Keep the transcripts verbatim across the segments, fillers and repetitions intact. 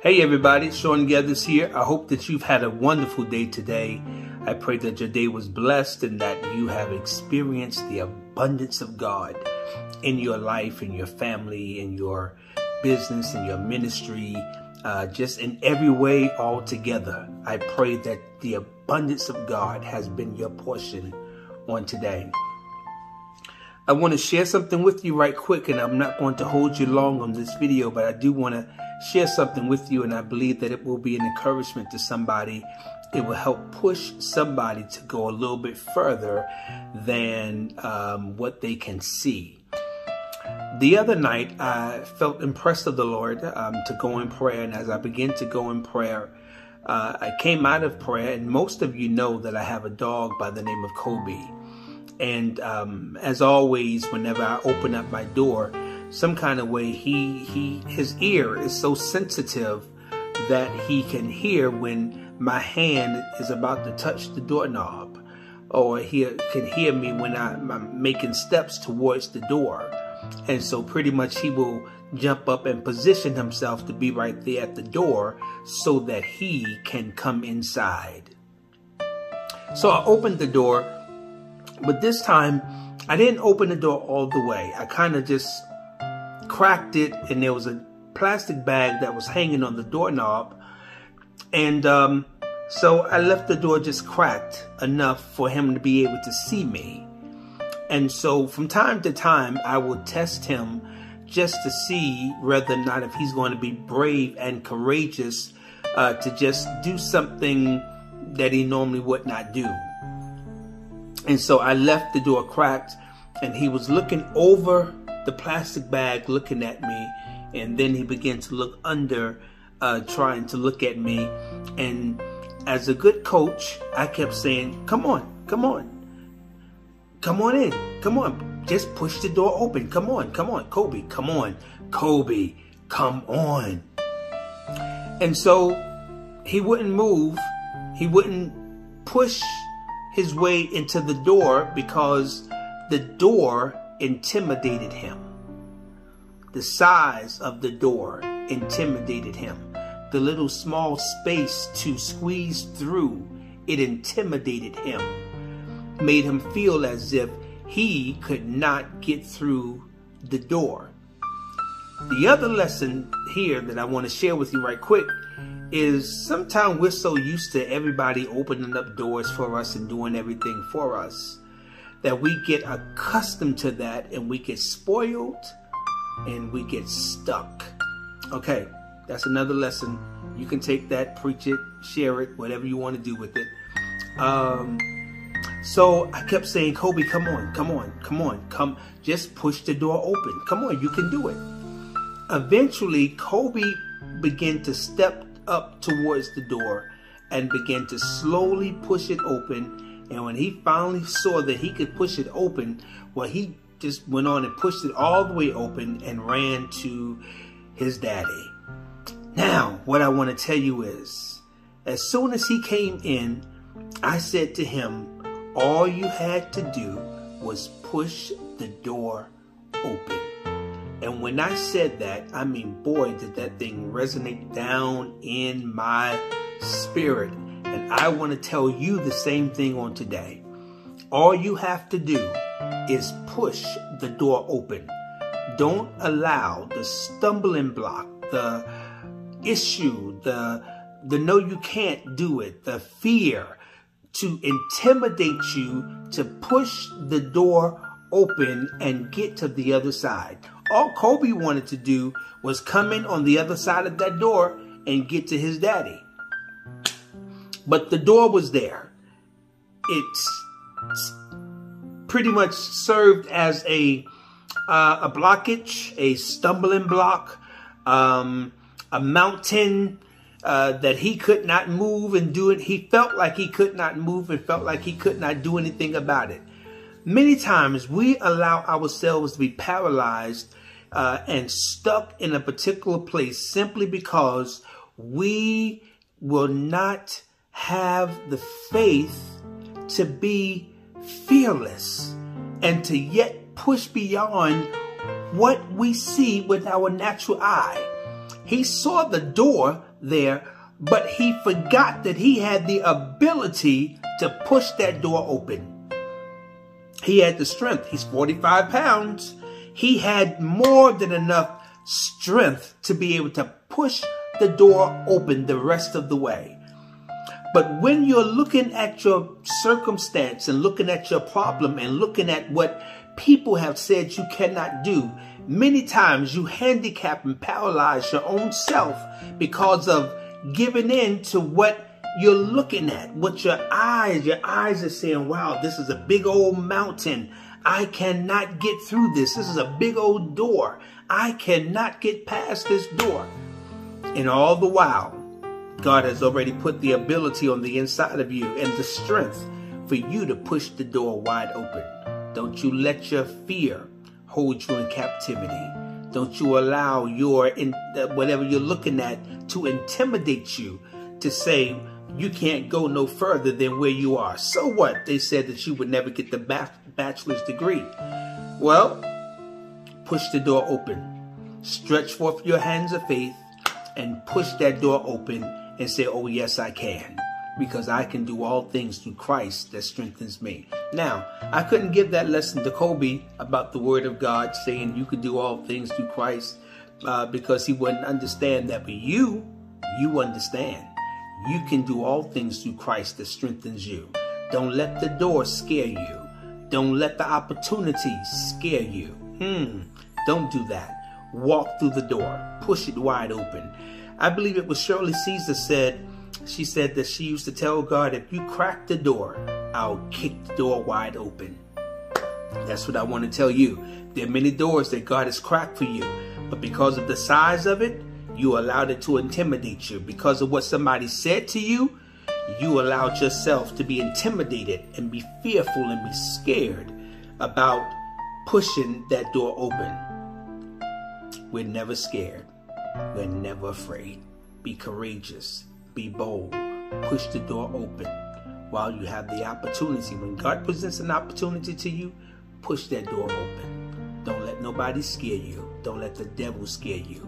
Hey everybody, Shawn Gethers here. I hope that you've had a wonderful day today. I pray that your day was blessed and that you have experienced the abundance of God in your life, in your family, in your business, in your ministry, uh, just in every way altogether. I pray that the abundance of God has been your portion on today. I want to share something with you right quick, and I'm not going to hold you long on this video, but I do want to share something with you, and I believe that it will be an encouragement to somebody. It will help push somebody to go a little bit further than um, what they can see. The other night, I felt impressed of the Lord um, to go in prayer, and as I began to go in prayer, uh, I came out of prayer, and most of you know that I have a dog by the name of Kobe. And um, as always, whenever I open up my door, some kind of way, he he his ear is so sensitive that he can hear when my hand is about to touch the doorknob, or he can hear me when I'm making steps towards the door. And so pretty much he will jump up and position himself to be right there at the door so that he can come inside. So I opened the door. But this time, I didn't open the door all the way. I kind of just cracked it, and there was a plastic bag that was hanging on the doorknob. And um, so I left the door just cracked enough for him to be able to see me. And so from time to time, I will test him just to see whether or not if he's going to be brave and courageous uh, to just do something that he normally would not do. And so I left the door cracked, and he was looking over the plastic bag, looking at me. And then he began to look under, uh, trying to look at me. And as a good coach, I kept saying, come on, come on, come on in, come on, just push the door open. Come on, come on, Kobe, come on, Kobe, come on. And so he wouldn't move. He wouldn't push his way into the door because the door intimidated him. The size of the door intimidated him. The little small space to squeeze through, it intimidated him. Made him feel as if he could not get through the door. The other lesson here that I want to share with you right quick is sometimes we're so used to everybody opening up doors for us and doing everything for us that we get accustomed to that, and we get spoiled and we get stuck. Okay, that's another lesson. You can take that, preach it, share it, whatever you want to do with it. Um, so I kept saying, Kobe, come on, come on, come on, come, just push the door open. Come on, you can do it. Eventually, Kobe began to step up towards the door and began to slowly push it open. And when he finally saw that he could push it open, well, he just went on and pushed it all the way open and ran to his daddy. Now, what I want to tell you is, as soon as he came in, I said to him, all you had to do was push the door open. And when I said that, I mean, boy, did that thing resonate down in my spirit. And I want to tell you the same thing on today. All you have to do is push the door open. Don't allow the stumbling block, the issue, the, the no, you can't do it, the fear to intimidate you to push the door open and get to the other side. All Kobe wanted to do was come in on the other side of that door and get to his daddy. But the door was there. It's pretty much served as a, uh, a blockage, a stumbling block, um, a mountain uh, that he could not move and do it. He felt like he could not move and felt like he could not do anything about it. Many times we allow ourselves to be paralyzed uh, and stuck in a particular place simply because we will not have the faith to be fearless and to yet push beyond what we see with our natural eye. He saw the door there, but he forgot that he had the ability to push that door open. He had the strength. He's forty-five pounds. He had more than enough strength to be able to push the door open the rest of the way. But when you're looking at your circumstance and looking at your problem and looking at what people have said you cannot do, many times you handicap and paralyze your own self because of giving in to what you're looking at, what your eyes, your eyes are saying, wow, this is a big old mountain. I cannot get through this. This is a big old door. I cannot get past this door. And all the while, God has already put the ability on the inside of you and the strength for you to push the door wide open. Don't you let your fear hold you in captivity. Don't you allow your in, whatever you're looking at to intimidate you to say you can't go no further than where you are. So what? They said that you would never get the bachelor's degree. Well, push the door open. Stretch forth your hands of faith and push that door open and say, oh, yes, I can, because I can do all things through Christ that strengthens me. Now, I couldn't give that lesson to Kobe about the word of God saying you could do all things through Christ uh, because he wouldn't understand that. But you, you understand. You can do all things through Christ that strengthens you. Don't let the door scare you. Don't let the opportunities scare you. Hmm. Don't do that. Walk through the door. Push it wide open. I believe it was Shirley Caesar said, she said that she used to tell God, if you crack the door, I'll kick the door wide open. That's what I want to tell you. There are many doors that God has cracked for you, but because of the size of it, you allowed it to intimidate you. Because of what somebody said to you, you allowed yourself to be intimidated and be fearful and be scared about pushing that door open. We're never scared. We're never afraid. Be courageous. Be bold. Push the door open while you have the opportunity. When God presents an opportunity to you, push that door open. Don't let nobody scare you. Don't let the devil scare you.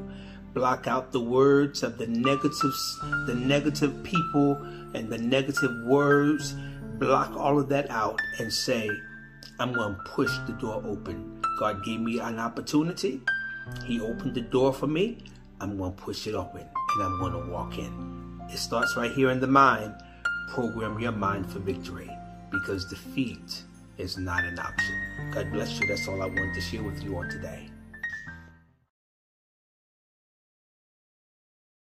Block out the words of the negatives, the negative people and the negative words. Block all of that out and say, I'm going to push the door open. God gave me an opportunity. He opened the door for me. I'm going to push it open and I'm going to walk in. It starts right here in the mind. Program your mind for victory, because defeat is not an option. God bless you. That's all I wanted to share with you on today.